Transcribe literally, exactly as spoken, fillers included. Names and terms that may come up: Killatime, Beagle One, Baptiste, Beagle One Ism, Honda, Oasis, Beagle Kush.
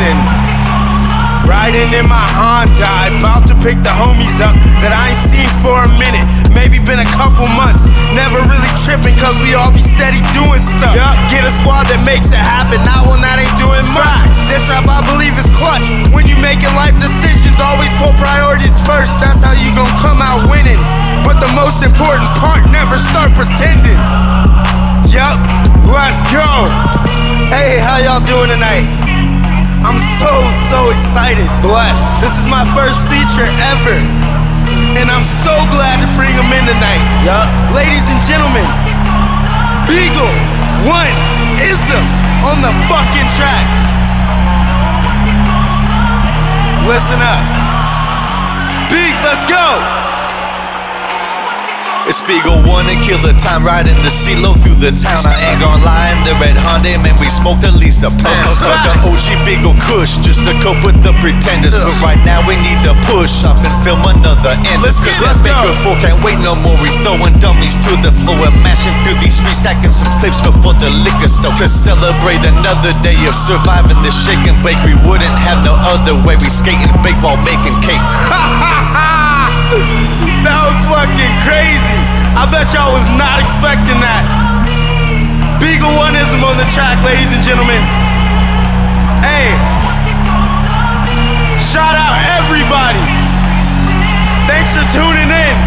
Bison. Riding in my Honda, about to pick the homies up that I ain't seen for a minute, maybe been a couple months. Never really tripping, cause we all be steady doing stuff. Yup, get a squad that makes it happen. Now well, that ain't doing much. This rap I believe is clutch. When you making life decisions, always put priorities first. That's how you gon' come out winning. But the most important part, never start pretending. Yup, let's go. Hey, how y'all doing tonight? I'm so, so excited, blessed. This is my first feature ever, and I'm so glad to bring them in tonight. Yup. Ladies and gentlemen, Beagle One Ism on the fucking track. Listen up. Beags, let's go. It's Beagle One and Killer Time, riding the C-Lo through the town. I ain't gon' lie, in the red Honda, man, we smoked at least a pound. Like the O G Beagle Kush, just to cope with the pretenders. But right now we need to push off and film another endless. Cause that Beagle Four can't wait no more. We throwing dummies to the floor and mashing through these streets, stacking some clips before the liquor store. To celebrate another day of surviving the shake and bake. We wouldn't have no other way. We skate and bake while making cake. Ha ha ha! That was fucking crazy. I bet y'all was not expecting that. Beagle One-ism on the track, ladies and gentlemen. Hey, shout out everybody. Thanks for tuning in.